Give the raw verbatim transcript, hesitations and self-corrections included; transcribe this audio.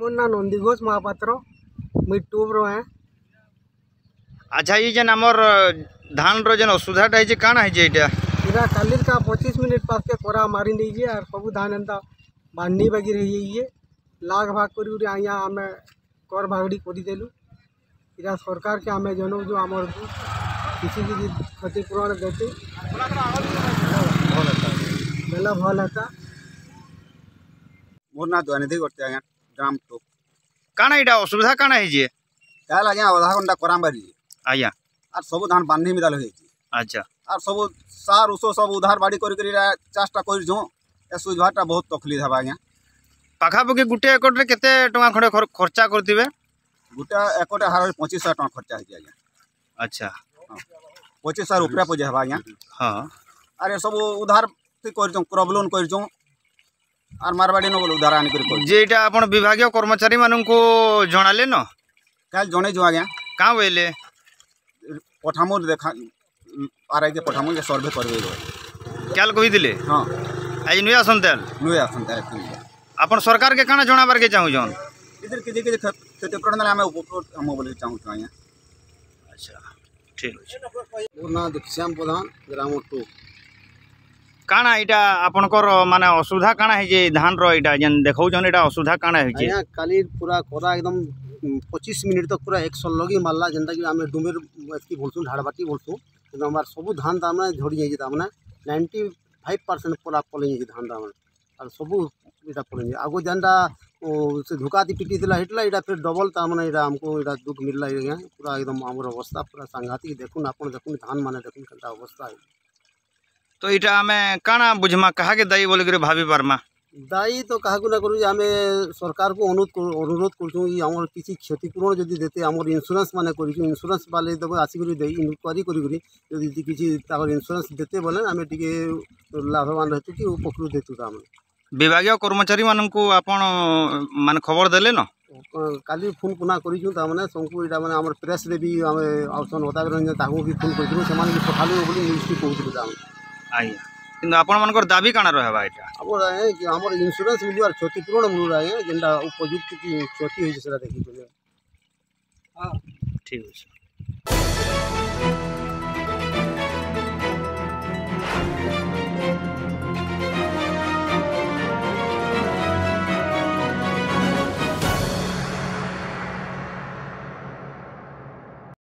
मुन्ना नंदी घोष महापात्र मुई टूब्रो है। अच्छा ये जन आमर धान रोजन असुधाटा है काना है इटा काली का पच्चीस मिनट पास के कोरा मारी दीजिए और सबू धान एंता बांधी बागी रही लाग भाग कर आम कर भागड़ी करदेलु। इरा सरकार के आम जनऊ जो आम किसी किसी क्षतिपूरण देते बेला भल है। मोर ना द्वानिधि करते आज्ञा ग्राम टोक काना इटा असुविधा काना है कल आज आधा घंटा कराम बारी आज्ञा आर सब धान बांधी मिदाल हो। अच्छा आर सब सार उस सब उधार बाड़ी कर चाषटा करजो ए सुझाटा बहुत तकलीफ है आज्ञा। पाखापाखि गोटे एकड़ केते टका खड़े खर्चा करते गोटे एकड़ हार पच्चीस हजार टाँग खर्चा हो। अच्छा पच्चीस हजार रुपया पजे हवा आज्ञा। हाँ अरे सब उधार क्रॉप लोन कर मारवाड़ी नगल उधार आनी जेटा आप विभाग कर्मचारी मान को जनाले न कल जन जो आज्ञा क्या बोले पठामु देखा आर आई के पठामु सर्भे करवे कल कहीदे। हाँ आज नुए आसंता नुए आसंता आप सरकार के कहना जनाबार के चाहून इधर किसी किसी क्षतिपूरण आम उपकृत हम बोले चाहूँ आज्ञा। अच्छा ठीक है। मोर ना श्याम प्रधान ग्राम टू काना इटा आपन कर माने असुविधा काना है जे धान रो इटा जन देखौ जन इटा असुविधा काना है जे या काली पूरा कोरा एकदम पच्चीस मिनट तक तो पूरा एक सौ लगी मारला जनता कि हमें डुमेर एकी बोलसु ढाड़बाटी बोलसु तो हमर सब धान दाम झड़ी जाई दाम पचानवे परसेंट पूरा पले जे धान दाम और सब इटा पले आगो जनता से धोखा दी पिटीला हिटला इटा फिर डबल ता माने इटा हमको इटा दुख मिलला आज्ञा। पूरा एकदम हमर अवस्था पूरा सांघातिक देखुन आपन देखुन धान माने देखुन केनता अवस्था है तो इटा हमें काना बुझमा कहा के दाई बोल के भाभी परमा दाई तो कहा ना करूँ हमें सरकार को अनुरोध अनुरोध कर किसी क्षतिपूरण जदि देते आमर इंश्योरेंस माने कर इंश्योरेंस वाले तब आसिक इनक्वारी करके किसी इंश्योरेंस देते बोले आम टे लाभवान रहतु कि उपकृत हेतु। आम विभाग कर्मचारी मान को आपण मान खबर देले न काली फोन पुना करूँ ताने सबको यहाँ मैंने आम प्रेस रे भी आम अवसर होता भी फोन करूँ से सकालू बोली न्यूज भी कहूँ आज्ञा किंतु आपर दाबी काना रहबा एटा आपर कि हमर इंश्योरेंस मिलियो आर क्षतिपूरण मिलू आज्ञा जेनटा उपयुक्त की क्षति होई छै सेटा देखि करियौ। हां ठीक छै।